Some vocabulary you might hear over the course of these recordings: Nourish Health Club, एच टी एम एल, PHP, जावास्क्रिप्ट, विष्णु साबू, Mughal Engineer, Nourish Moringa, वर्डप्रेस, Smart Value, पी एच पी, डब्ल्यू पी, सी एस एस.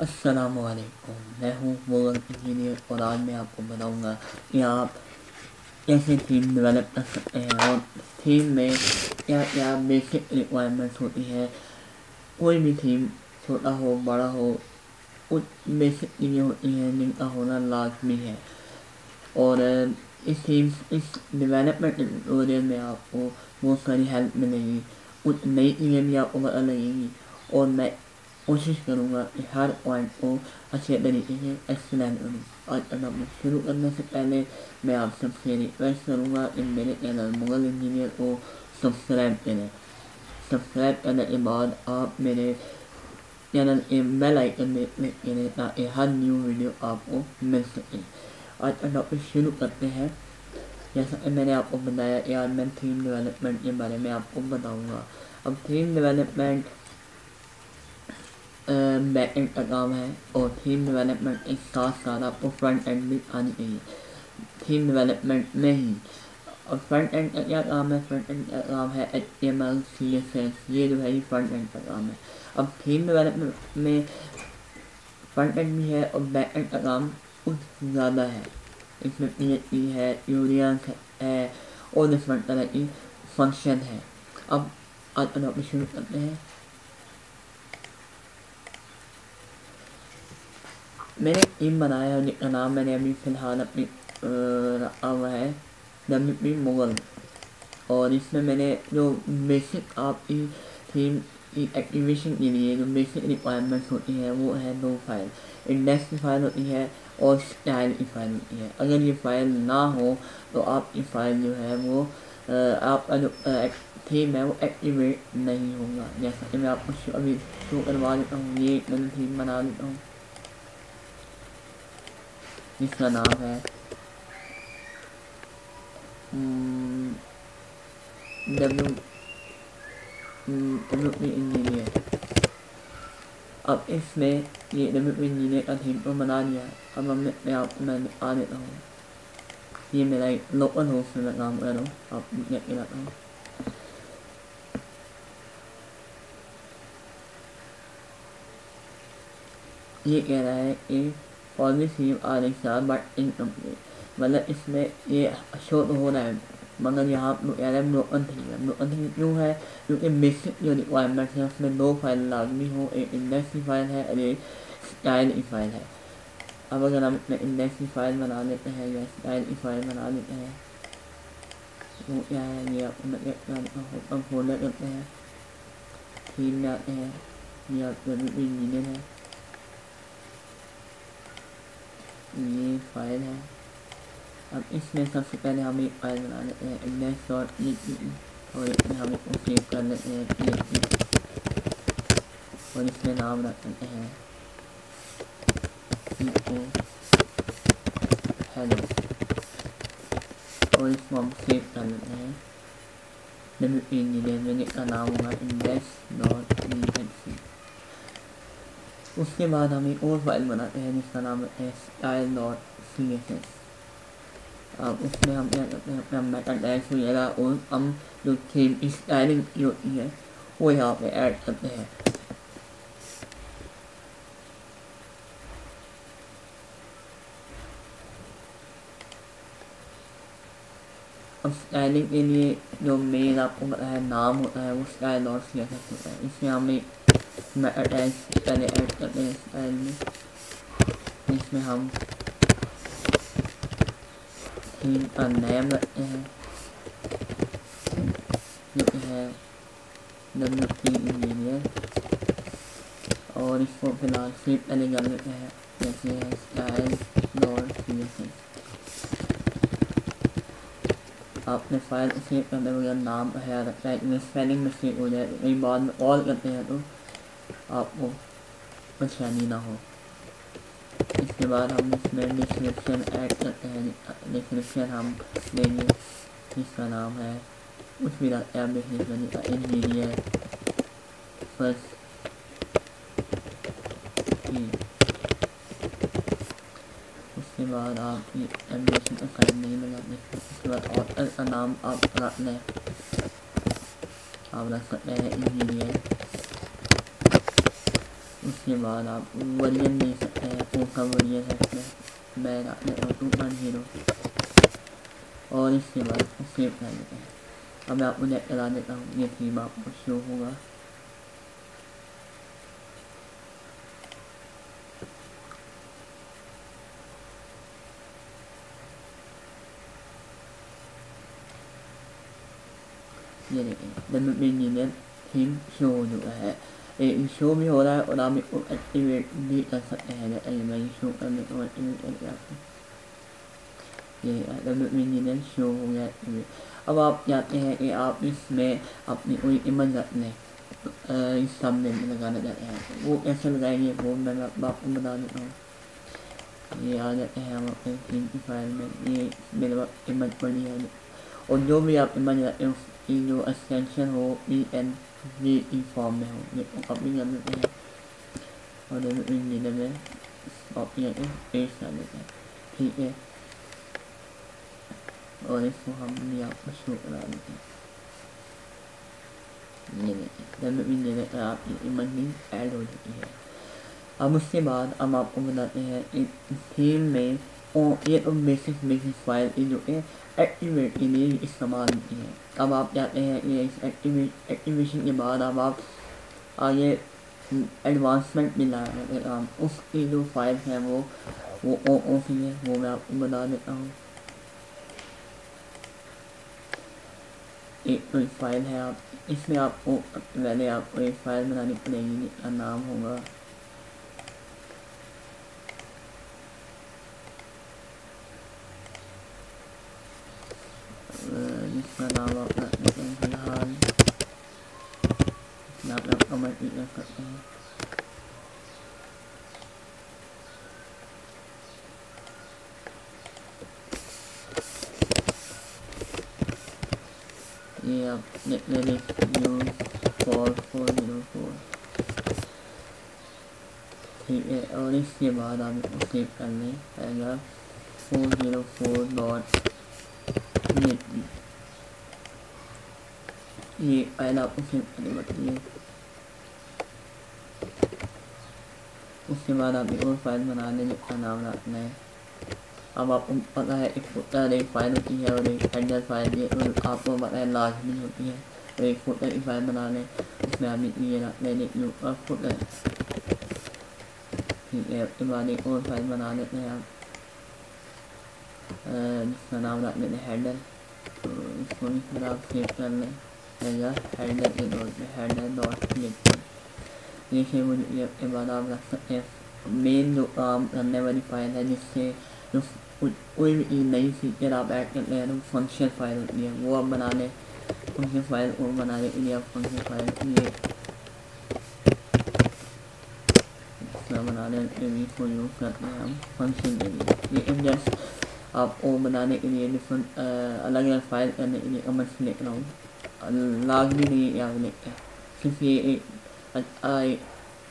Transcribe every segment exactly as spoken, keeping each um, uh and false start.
अस्सलाम वालेकुम, मैं हूँ मुगल इंजीनियर और आज मैं आपको बताऊंगा कि आप कैसे थीम डेवलप कर सकते हैं और थीम में क्या क्या बेसिक रिक्वायरमेंट्स होती है। कोई भी थीम छोटा हो बड़ा हो कुछ बेसिक चीज़ें होती हैं जिनका होना लाजमी है। और इस थीम इस डेवलपमेंट ट्यूटोरियल में आपको बहुत सारी हेल्प मिलेगी, कुछ नई चीज़ें भी आपको पता लगेगी और मैं कोशिश करूँगा कि हर पॉइंट को अच्छे तरीके से एक्सप्लेन करूँ। और अगर मैं शुरू करने से पहले मैं आप सबसे रिक्वेस्ट करूँगा कि मेरे चैनल मुगल इंजीनियर को सब्सक्राइब करें। सब्सक्राइब करने के बाद आप मेरे चैनल के बेल आइकन में क्लिक करें ताकि हर न्यू वीडियो आपको मिल सके। आज का टॉपिक शुरू करते हैं। जैसा कि मैंने आपको बताया यार, मैं थीम डेवलपमेंट के बारे में आपको बताऊँगा। अब थीम डेवलपमेंट बैक एंड का काम है और थीम डेवलपमेंट के साथ साथ आपको फ्रंट एंड भी आनी चाहिए थीम डेवलपमेंट में ही। और फ्रंट एंड का क्या काम है? फ्रंट एंड का काम है एच टी एम एल, सी एस एस, ये जो है ये फ्रंट एंड का काम है। अब थीम डेवलपमेंट में फ्रंट एंड भी है और बैक एंड का काम कुछ ज़्यादा है। इसमें पी एच पी है, यूरियंस है और डिफरेंट तरह की फंक्शन है। अब आज अगर शुरू करते हैं, मैंने टीम बनाया है जिसका नाम मैंने अभी फ़िलहाल अपनी रखा हुआ है डब्ल्यू पी मुगल। और इसमें मैंने जो बेसिक आपकी थीम की एक्टिवेशन के लिए जो बेसिक रिक्वायरमेंट्स होती हैं वो है दो फाइल, इंडेक्स की फाइल होती है और स्टाइल की फाइल होती है। अगर ये फाइल ना हो तो आपकी फाइल जो है वो आपका जो थीम है वो एक्टिवेट नहीं होगा। जैसा कि मैं आपको अभी शो करवा देता हूँ, ये मैंने थीम बना देता हूँ जिसका नाम है डब्ल्यू डब्ल्यू पी इंजीनियर। अब इसमें ये डब्ल्यू पी इंजीनियर का थीम तो बना लिया है। अब हमने मैं आपको मैं आ देता हूँ, ये मेरा लोकल होस्ट में मैं काम कर रहा हूँ, आपको लेके जाता हूँ। ये कह रहा है कि पॉलिसी आ रही था बट इनकम्प्लीट, मतलब इसमें ये शो हो रहा है मगर यहाँ कह रहा है ब्रोकन थीम है। ब्रोकन थीम क्यों है? क्योंकि बेसिक जो रिक्वायरमेंट्स हैं उसमें दो फाइल लाजमी हो, एक इंडेक्स की फाइल है और एक स्टाइल की फाइल है। अब अगर हम अपने इंडेक्स की फाइल बना लेते हैं या स्टाइल की फाइल बना लेते हैं वो क्या है, ये आपको फोल्डर करते हैं, थीम में आते हैं, ये आपका इंजीनियर है, ये फाइल है। अब इसमें सबसे पहले हम एक फाइल बना लेते हैं इंडेक्स और और इसमें हम इसको सेव कर लेते हैं पी एच पी और इसमें नाम रख लेते हैं हेलो और इसको हम सेव कर लेते हैं डब्ल्यू पी इंजीनियर में जिसका नाम होगा index dot पी एच पी। उसके बाद हम एक और फाइल बनाते हैं जिसका नाम है style dot सी एस एस। अब उसमें हम क्या करते हैं अपना मेटा टैग्स वगैरह और हम जो थीम की स्टाइलिंग की होती है वो यहाँ पे ऐड करते हैं। अब स्टाइलिंग के लिए जो मेन आपको पता है नाम होता है वो style dot सी एस एस होता है। इसमें हमें मैं अटैच पहले ऐड करते हैं स्टाइल में, इसमें हम थीम का नाम रखते हैं जो है डब्ल्यू पी इंजीनियर और इसको फिलहाल फिर पहले कर लेते हैं जैसे है style dot सी एस एस। आपने फाइल सेव करने वगैरह नाम है रखता है, इसमें स्पेलिंग मिस्टेक हो जाए कई बाद में ऑल करते हैं तो आपको परेशानी ना हो। इसके बाद हम इसमें डिस्क्रिप्शन ऐड करते हैं। डिस्क्रिप्शन हम देंगे जिसका नाम है उस भी रखते हैं डिस्क्रिप्शन का इंजीनियर फर्स्ट। उसके बाद आप एम्बिशन का साइन नहीं लगाते। उसके बाद ऑथर का नाम आप रखना है, आप रख सकते हैं इंजीनियर उसके बाद आप वर्जन देख सकते हैं, कौन सा वर्जन है इसमें। मैं टू वन जीरो और इसके बाद इसको सेव कर देते हैं। अब मैं आपको नेट चला देता हूँ, ये थीम आपको शो होगा। ये देखिए डब्ल्यू पी engineer theme show हो चुका है, एक शो भी हो रहा है और आप इसको एक्टिवेट भी कर सकते हैं। मैं शो करने को एक्टिवेट करके आपको ये डब्ल्यू पी इंजीनियर शो हो गया एक्टिवेट। अब आप चाहते हैं कि आप इसमें अपनी कोई इमेज अपने इस सामने में लगाना चाहते हैं, वो कैसे लगाएंगे वो मैं आपको बता देता हूँ। ये आ जाते हैं हम अपने थीम की फाइल में, ये मेरे पास इमेज पड़ी है और जो भी आप इमेज रखते हैं कि जो एक्सटेंशन हो ई एन जी ई फॉर्म में हो, ये कॉपी कर लेते हैं और इंजीनियर में कॉपी करके पेस्ट कर लेते हैं, ठीक है। और इसको हम भी आपको शो करा देते हैं। ये देखिए डब्ल्यू इंजीनियर पर आपकी इमेज ऐड हो चुकी है। अब उसके बाद हम आपको बताते हैं एक थीम में और ये तो बेसिक बेसिक फाइल की जो है एक्टिवेट के लिए इस्तेमाल होती है। अब आप चाहते हैं ये इस एक्टिवेट एक्टिवेशन के बाद अब आप आगे एडवांसमेंट मिला है काम, उसकी जो फाइल है वो वो ओ ओ सी है, वो मैं आपको बता देता हूँ। एक तो एक फाइल है, आप इसमें आपको पहले आपको एक फाइल बनानी पड़ेगी जिसका नाम होगा जिसका नाम आप रखते हैं फिलहाल आप लोग कमेंट भी कर सकते हैं। ये आप ले लें फोर फोर जीरो फोर, ठीक है। और इसके बाद आप इसको सेव कर लें पहला फोर जीरो फोर डॉट ये फाइल आपको सेव करनी पड़ती है। उसके बाद आप एक और फाइल बना लें जिसका नाम रखना है। अब आपको पता है एक फुटर एक फाइल होती है और एक हेडर फाइल, ये आपको पता है लाजमी होती है। तो एक फुटर की फाइल बना लें, उसमें आप ये रख लें फुटर, ठीक है। उसके बाद एक और फाइल बना लेते हैं आप जिसका नाम रख लेते हैं हेडर, तो इसको भी फिर आप सेव कर लें हेडर के तौर पर हेडर डॉट क्लिक। ये सेव हो चुकी है। उसके बाद आप रख सकते हैं मेन जो काम करने वाली फाइल है जिससे जो कोई भी नई फीचर आप ऐड करते हैं तो फंक्शन फाइल होती है, वो आप बना लें। फंक्शन फाइल और बनाने के लिए आप फंक्शन फाइल ये बना लें, इसको यूज़ करते हैं हम फंक्शन के लिए। ये जस्ट आपको बनाने के लिए डिफरेंट अलग अलग फाइल करने के लिए कमेंट लिख रहा हूँ, लाजमी नहीं है आप लिखते हैं, सिर्फ ये एक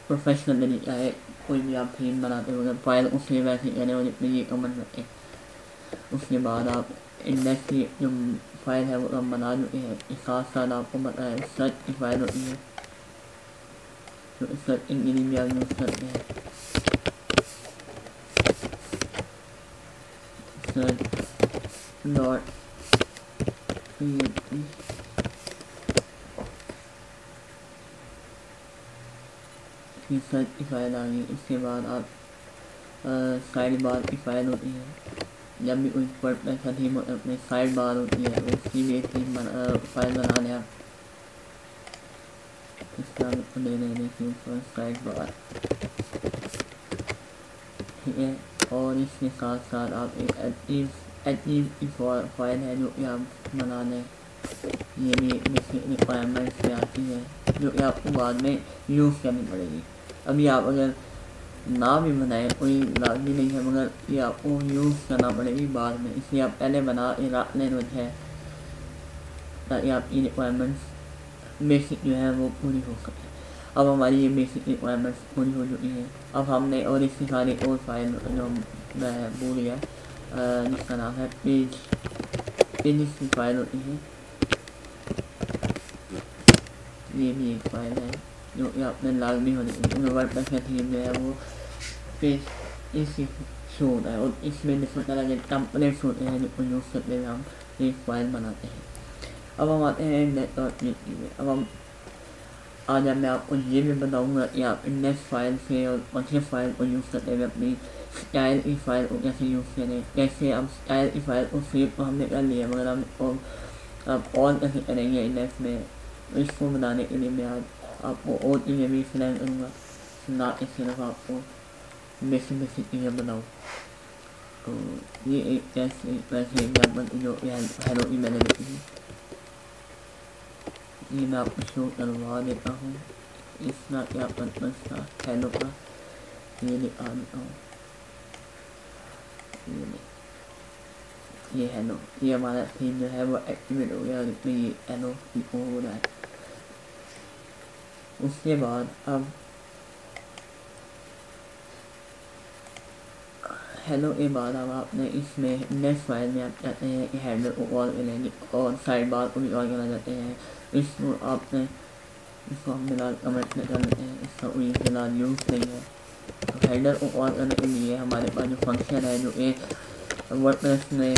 प्रोफेशनल तरीका है। कोई भी आप थीम बनाते हो अगर फाइल उसे वैसे करने हो जितने ये कमेंट रखें। उसके बाद आप इंडेक्स की जो फाइल है वो बना चुके हैं। साथ साथ आपको पता है सर्च की फाइल होती है, तो सर्च इंजन भी आप यूज़ करते हैं। डॉट सर्च की फाइल आ गई। इसके बाद आप साइड बार की फाइल होती है, जब भी कोई वर्डप्रेस का थीम अपने साइड बार होती है उसकी भी एक थीम फाइल बना लें आप। इसका ले लेने के ऊपर साइड बार, ठीक है। और इसके साथ साथ आप एक एक्टिव एक्टिव फाइल है जो कि आप बना लें, ये भी रिक्वायरमेंट्स में आती है जो कि आपको बाद में यूज़ करनी पड़ेगी। अभी आप अगर ना भी बनाएं कोई लाजमी नहीं है, मगर ये आपको यूज़ करना पड़ेगी बाद में, इसलिए आप पहले बना रख लें है ताकि आपकी रिक्वायरमेंट्स बेसिक जो है वो पूरी हो सके। अब हमारी ये बेसिक रिक्वायरमेंट्स पूरी हो चुकी हैं। अब हमने और इसके साथ एक और फाइल जो मैं भूल गया जिसका नाम है पेज पेज की फाइल होती है, ये भी एक फाइल है। जो कि आपने लाजमी होने चाहिए। वर्डप्रेस का थीम जो है वो पेज इसी शो होता है और इसमें डिफरेंट तरह के टेम्पलेट्स होते हैं जिनको यूज़ करते हुए हम एक फाइल बनाते हैं। अब हम आते हैं इंडेक्स डॉट पीएचपी में। अब हम आज मैं आपको ये भी बताऊंगा कि आप इंडेक्स फाइल से और अच्छे फाइल को यूज़ करते हुए अपनी स्टाइल की फाइल को कैसे यूज़ करें। कैसे हम स्टाइल की फाइल को सेव तो हमने कर लिया, मगर हम और आप और कैसे करेंगे इंडेक्स में, इसको बनाने के लिए मैं आज आपको और चीज़ें भी एक्सप्लेन करूँगा, ना कि सिर्फ आपको बेसिक बेसिक चीज़ें बनाऊँ। तो ये एक टेस्ट वैसे एग्जाम्पल जो हेलो की मैंने देखी है, ये मैं आपको शो करवा देता हूँ। इसका क्या पर्पस था हेलो का, ये दिखा देता हूँ। ये ये हेलो, ये हमारा थीम जो है वो एक्टिवेट हो गया और इसमें ये हेलो हो रहा है। उसके बाद अब हेलो के बाद अब आपने इसमें नेक्स्ट फाइल में आप चाहते हैं कि हेडर को और मिलेंगे और साइड बार को भी और करना चाहते हैं। इसको आपने इसको हम फिलहाल कमेंट में कर लेते हैं, इसका कोई फिलहाल यूज़ नहीं है। तो हेडर को और करने के लिए हमारे पास जो फंक्शन है जो एक वर्डप्रेस में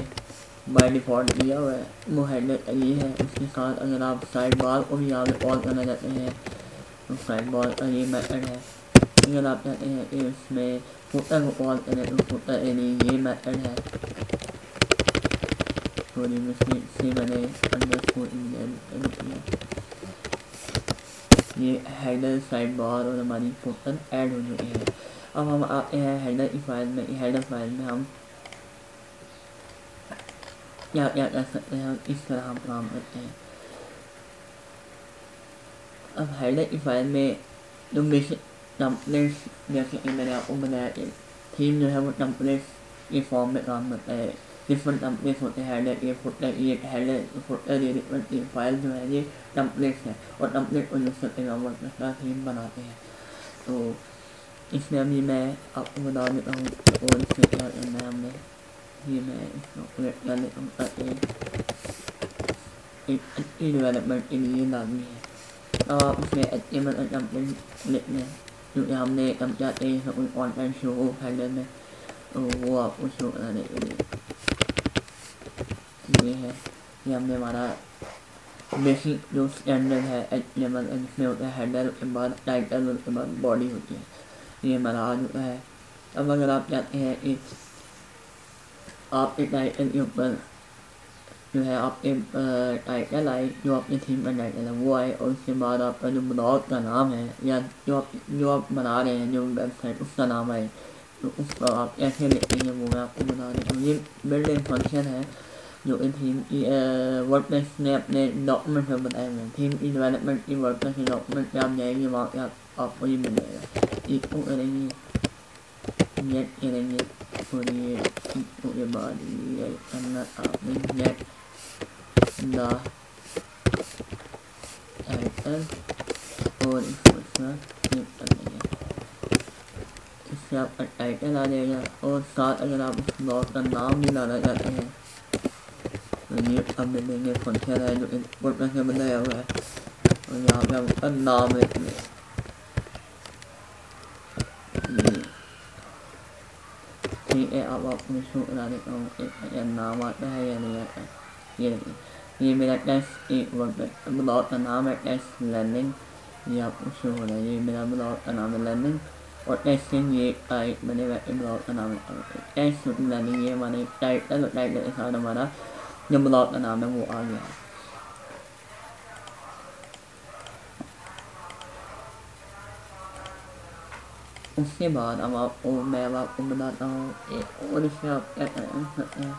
बाय डिफ़ॉल्ट दिया हुआ है वो हेडर के लिए है। उसके साथ अगर आप साइड बार को भी आप और करना चाहते हैं तो साइड बार का ये मैथड है। अगर आप चाहते हैं कि उसमें फोटर को कॉल करें तो फोटर के लिए ये मैथड है। थोड़ी मुश्किल से मैंने अंडरस्कोर इंजन किया। ये हेडर, साइड बार और हमारी फोटर ऐड हो चुकी है। अब हम आते हैं हेडर की फाइल में। हेडर फाइल में हम क्या क्या कर सकते हैं और इस तरह हम काम करते हैं। अब हेडर की फाइल में जो बेसिक टम्पलेट्स, जैसे कि मैंने आपको बताया कि थीम जो है वो टम्पलेट्स के फॉर्म में काम करता है। डिफरेंट टम्पलेट्स होते हैं, हेडर ये फोटर ये हेडर फोटर ये डिफरेंट ये फाइल जो है ये टम्पलेट्स है और टम्पलेट को यूज़ करते हैं हम वर्डप्रेस का थीम बनाते हैं। तो इसमें अभी मैं आपको बता देता हूँ और इसमें क्या करना है हमने। ये मैं इसको अपडेट कर लेता हूँ ताकि एक अच्छी डेवलपमेंट के लिए लाजमी है। अब आप उसमें अच्छे मतलब टम्पलेट लिखने हैं क्योंकि हमने हम चाहते हैं सब कोई ऑनलाइन शो हो हैंडल में, तो वो आपको शो कराने के लिए ये है। ये हमने हमारा बेसिक जो स्टैंडर्ड है एचटीएमएल जिसमें होता है हैंडल के बाद टाइटल, उसके बाद बॉडी होती है, ये हमारा आज होता है। अब अगर आप चाहते हैं कि आपके टाइटल के ऊपर जो है आपके टाइटल आए, जो आपने थीम का टाइटल है वो आए और उसके बाद आपका जो ब्लॉग का नाम है या जो आप जो आप बना रहे हैं जो वेबसाइट उसका नाम आए, तो उसका आप कैसे लिखेंगे वो मैं आपको बता देता हूँ। ये बिल्ड इन फंक्शन है जो कि थीम की वर्डप्रेस ने अपने डॉक्यूमेंट में बताए हुए हैं। थीम की डेवलपमेंट की वर्डप्रेस के डॉक्यूमेंट पर आप जाएंगे, वहाँ पर आप आपको ये मिल जाएगा। इसको करेंगे नेट करेंगे और ये इसको के बाद ये करना आपने नेट द टाइटल और इसको इससे आपका टाइटल आ जाएगा और साथ अगर आप उस ब्लॉग का नाम भी लाना चाहते हैं तो ये अब मिलेंगे फंक्शन है जो वर्डप्रेस में बनाया हुआ है और यहाँ पे आपका नाम है। ठीक है, अब आपको शो करा देता हूँ नाम आता है या नहीं आता है। ये ये मेरा टेस्ट एक वर्डप्रेस ब्लॉग का नाम है टेस्ट लर्निंग, ये आपको शो हो रहा है। ये मेरा ब्लॉग का नाम है लर्निंग और टेस्टिंग ये टाइट मैंने ब्लॉग का नाम है टेस्ट लर्निंग। ये हमारे टाइटल और टाइटल के साथ हमारा जो ब्लॉग का नाम है वो आ गया है। उसके बाद अब आपको मैं अब आपको बताता हूँ एक और इसमें आप क्या करते हैं।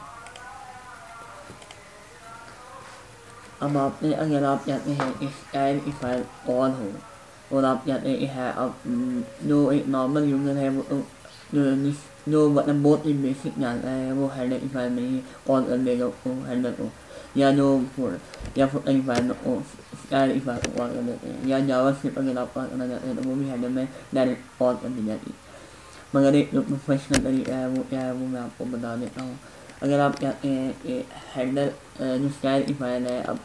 अब आपने अगर आप चाहते हैं कि स्टाइल की फाइल ऑल हो और आप चाहते हैं कि है आप जो एक नॉर्मल यूज़र है वो जो जो मतलब बहुत ही बेसिक जानता है वो हैंडल की फाइल में ही ऑल कर देगा उसको हैंडल को, या जो या फोटो की फाइल को स्टाइल की फाइल को ऑल कर देते हैं, या जावास्क्रिप्ट अगर आप ऑल करना चाहते हैं तो वो भी हैंडल में डायरेक्ट ऑल कर दी जाती है। मगर एक जो प्रोफेशनल तरीका है वो क्या है वो मैं आपको बता देता हूँ। अगर आप चाहते हैं कि हैंडल जो स्टाइल की फाइल है अब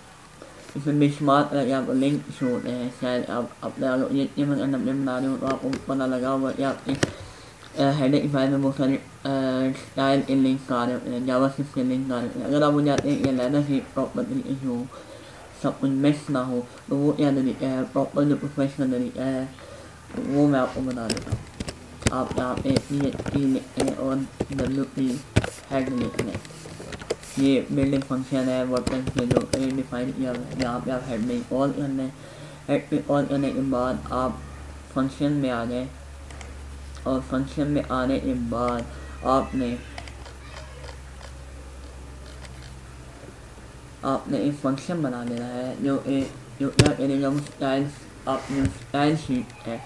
इसमें बेशुमार लिंक शो होते हैं, शायद आप अपने अपने बना रहे हो तो आपको पता लगा होगा या आपके हेडिंग फाइल में बहुत सारे स्टाइल के लिंक आ रहे होते हैं, जावास्क्रिप्ट के लिंक आ रहे होते हैं। अगर आप वो जाते हैं कि लहदा से प्रॉपर तरीके हो, सब कुछ मिक्स ना हो, तो वो क्या तरीका है, प्रॉपर जो प्रोफेशनल तरीका है वो मैं आपको बता देता हूँ। आप यहाँ पे पी एच पी और डब्ल्यू पी हेड लिखने, ये बिल्डिंग फंक्शन है वर्डप्रेस में जो ए डिफाइन किया हुआ है। यहाँ पे आप हेड में कॉल करने, हेड पे कॉल करने के बाद आप फंक्शन में आ गए और फंक्शन में आने के बाद आपने आपने एक फंक्शन बना लेना है जो ए जो क्या करेगा, उस टाइल्स आपने स्टाइल शीट है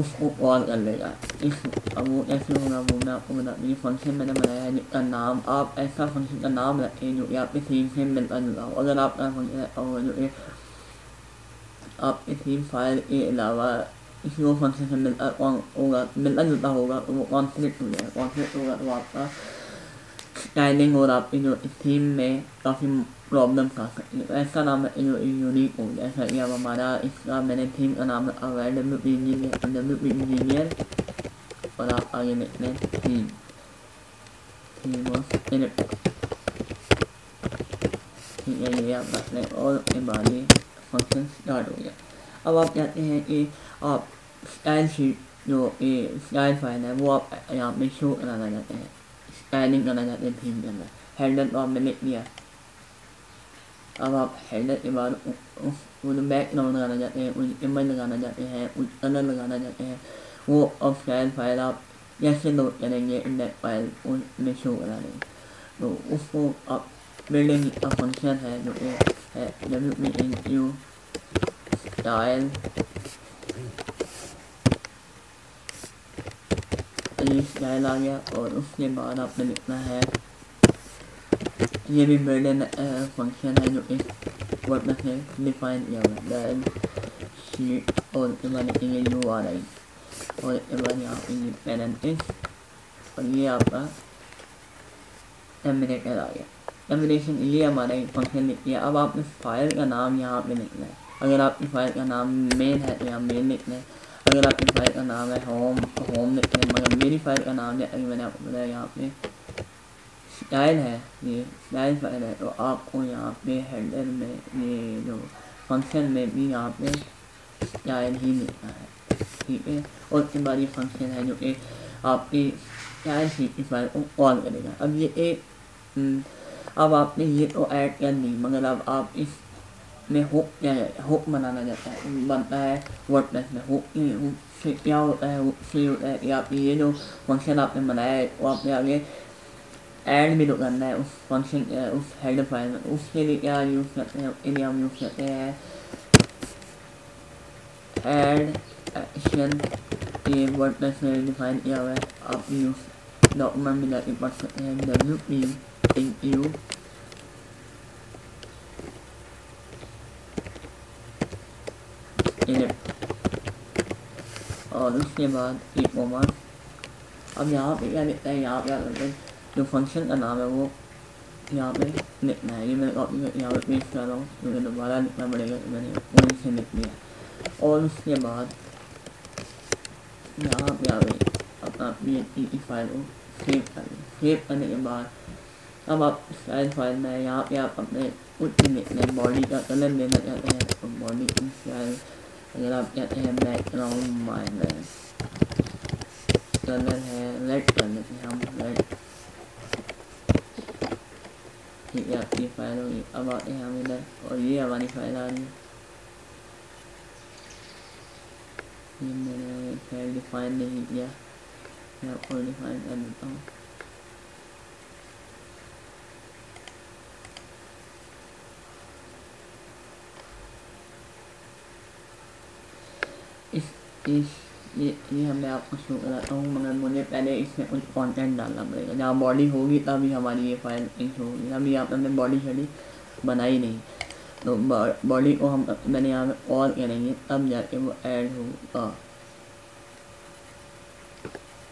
उसको कॉल कर लेगा। इस अब वो ऐसे होगा वो मैं आपको बता दूँ। फंक्शन मैंने बनाया है जिसका नाम आप ऐसा फंक्शन का नाम रखें जो कि आपके थीम से मिलता जुला हो। अगर आपका फंक्शन जो आपके थीम फाइल के अलावा किसी वो फंक्शन से मिलता होगा मिलता जुलता होगा तो वो कॉन्फ्लिक्ट हो जाएगा। कॉन्फ्लिक्ट होगा तो आपका स्टाइलिंग और आपकी जो थीम में काफ़ी प्रॉब्लम्स आ सकती है। ऐसा नाम जो यूनिक हो, जैसा कि अब हमारा इसका मैंने थीम का नाम रखा हुआ है डब्ल्यू पी engineer डब्ल्यू पी engineer और आप आगे लिखते हैं थीम थीम ऑफ इलेक्ट्रिक, ये आप रख लें और उसके बाद ये फंक्शन स्टार्ट हो गया। अब आप चाहते हैं कि आप स्टाइल शीट जो ये स्टाइल फाइल है वो आप यहाँ पे शो कराना चाहते हैं, स्टाइलिंग करना चाहते हैं थीम के अंदर। हैंडल तो आपने लिख लिया, अब आप हैंडल के बाद वो जो बैकग्राउंड लगाना चाहते हैं, कुछ इमेज लगाना चाहते हैं, कुछ कलर लगाना चाहते हैं, वो अब स्टाइल फाइल आप जैसे लोड करेंगे इंडेक्स फाइल उसमें शो करा देंगे। तो उसको आप बिल्डिंग का फंक्शन है जो है डब्ल्यू स्टाइल स्टाइल आ गया और उसके बाद आपने लिखना है, ये भी बिल्ड फंक्शन है जो एक वर्डप्रेस में डिफाइन किया हुआ है शीट और उसके बाद लिखेंगे यू आर आई और उसके बाद यहाँ पे पैरेंटेज और ये आपका टर्मिनेटर आ गया टर्मिनेशन। ये हमारा एक फंक्शन लिख दिया। अब आपने फाइल का नाम यहाँ पे लिखना है। अगर आपकी फाइल का नाम मेन है तो यहाँ मेन लिखना है, अगर आपकी फाइल का नाम है होम होम लिखते हैं, मगर मेरी फाइल का नाम है अभी मैंने आपको बताया यहाँ पे स्टाइल है, ये स्टाइल फाइल है, तो आपको यहाँ पे हेडर में ये जो फंक्शन में भी यहाँ पे स्टाइल ही लिखना है, ठीक है। और उसके बाद ये फंक्शन है जो एक आपकी स्टाइल शीट की फाइल को कॉल करेगा। अब ये एक अब आपने ये तो ऐड कर दी, मगर अब आप इस में होप क्या होप बनाना जाता है बनता है वर्डप्रेस में। होप से क्या होता है, होप से होता है कि आप ये जो फंक्शन आपने बनाया है वो आपने आगे ऐड भी तो करना है उस फंक्शन उस हेडर फाइल में। उसके लिए क्या यूज़ करते हैं, उसके लिए हम यूज़ करते हैं ऐड एक्शन। ये वर्डप्रेस में डिफाइन किया हुआ है, आप यूज डॉक्यूमेंट में जाके पढ़ सकते हैं डब्ल्यू पी इन यू और उसके बाद एक ओमर। अब यहाँ पे क्या लिखता है, यहाँ पे क्या करते हैं जो फंक्शन का नाम है वो यहाँ पे लिखना है। ये मैं यहाँ पे पेश कर रहा हूँ, मुझे दोबारा लिखना पड़ेगा, मैंने वहीं से लिख लिया। और उसके बाद यहाँ पे आप अपना पी एच पी फाइल को सेव कर लें। सेव करने के बाद अब आप स्टाइल फाइल में यहाँ पे आप अपने कुछ लिखना है, बॉडी का कलर लेना चाहते हैं तो बॉडी की स्टाइल, अगर आप कहते हैं बैकग्राउंड माइनस कलर है रेड कर लेते हैं हम रेड, ठीक है। आपकी फाइल होगी, अब आते हैं हम इधर और ये हमारी फाइल आ रही है। ये मैंने फाइल डिफाइन नहीं किया, मैं आपको डिफाइन कर देता हूँ। इस इस ये ये हमने आपको शो कराता हूँ, मगर मुझे पहले इसमें कुछ कंटेंट डालना पड़ेगा। जहाँ बॉडी होगी तभी हमारी ये फाइल शो होगी, अभी यहाँ पर हमने बॉडी शॉडी बनाई नहीं, तो बॉडी को हम मैंने यहाँ पे और करेंगे तब जाके वो ऐड होगा।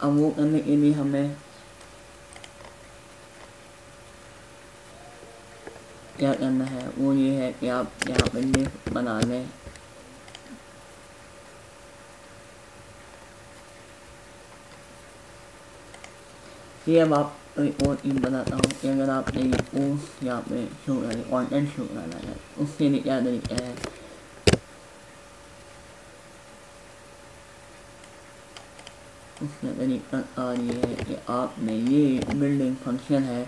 अब वो करने के लिए हमें क्या करना है वो ये है कि आप यहाँ पर लिस्ट बना लें। ये अब आप और इन बताता हूँ कि अगर आपने ये पोस्ट यहाँ पे शो करें कॉन्टेंट शो कराना है उसके लिए क्या तरीका है। उसका तरीका आ रही है कि आपने ये बिल्डिंग फंक्शन है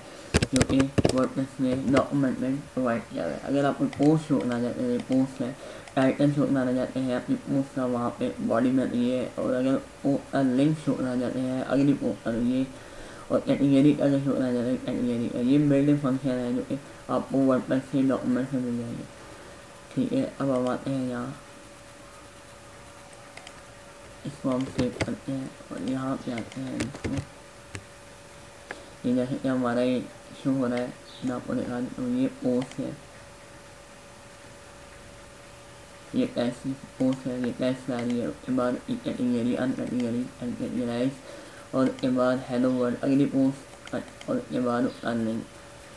जो कि वर्डप्रेस में डॉक्यूमेंट में प्रोवाइड किया गया है। अगर आपको पोस्ट शो कराना चाहते हैं पोस्ट है टाइटल शो कराना चाहते हैं अपनी पोस्ट का वहाँ पे बॉडी में ये और अगर लिंक शो कराना चाहते हैं अगली पोस्ट पर ये और कैटेगरी का जैसे होना जाता है कैटेगरी का ये बिल्डिंग फंक्शन है जो कि आपको वर्डप्रेस के डॉक्यूमेंट से मिल जाएंगे। ठीक है अब हम आते हैं यहाँ इसको हम सेव करते हैं और यहाँ पे आते हैं इसको ये जैसे कि हमारा ये शो हो रहा है ना पड़ेगा तो ये पोस्ट है ये कैसी पोस्ट है ये कैसे आ रही है उसके बाद ये कैटेगरी अन कैटेगरी अनकैटेगराइज और उसके बाद हेलो वर्ल्ड अगली पोस्ट और उसके बाद अर्निंग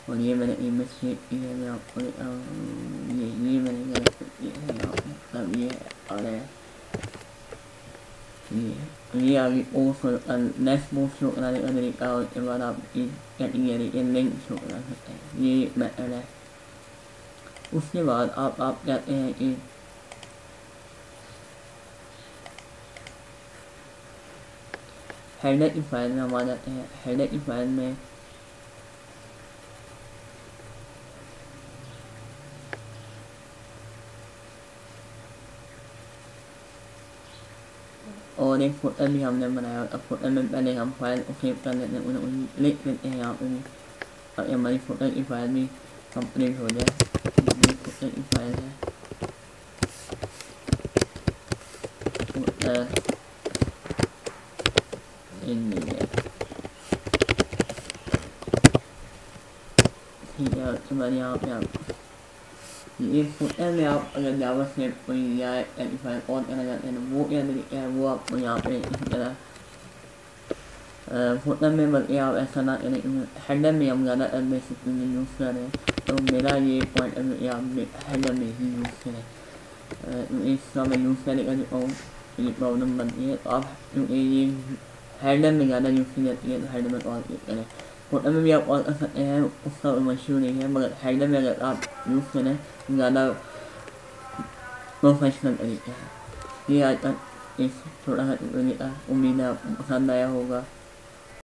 और ये मैंने इमेज क्रिएट की है। मैं आपको ये ये मैंने गलत किया है मतलब ये आ रहा है ये ये आगे पोस्ट और नेक्स्ट पोस्ट शो कराने का तरीका और उसके बाद आप इस कैटेगरी के लिंक शो करा सकते हैं ये मैथड है। उसके बाद आप आप कहते हैं कि हेडर की फाइल में हम आ जाते हैं। हेडर की फाइल में और एक फोल्डर भी हमने बनाया और अब फोल्डर में पहले हम फाइल को सेव कर लेते हैं उन्हें उन्हें लिख लेते हैं यहाँ पर और हमारी फोल्डर की फाइल भी कंप्लीट हो जाए। फोल्डर की फाइल है बार यहाँ पे आप ये फोल्डर में आप अगर जावास्क्रिप्ट कोई या एनी फाइल और करना चाहते हैं वो क्या तरीका है वो आपको यहाँ पे इस तरह फोल्डर में बल्कि आप ऐसा ना करें हेडर में हम ज़्यादा बेसिक यूज़ कर रहे हैं तो मेरा ये पॉइंट है आप हेडर में ही यूज़ करें इसका मैं यूज़ करेगा जो ये प्रॉब्लम बनती है तो आप ये हेडर में ज़्यादा यूज़ की जाती है तो हेडर में और क्लिक करें। फोटो में भी आप और कर सकते हैं उसका मशहूर नहीं है मगर हेडर में अगर आप यूज़ करें ज़्यादा प्रोफेशनल तरीका है। ये आज तक इस थोड़ा सा उम्मीद है आपको पसंद आया होगा।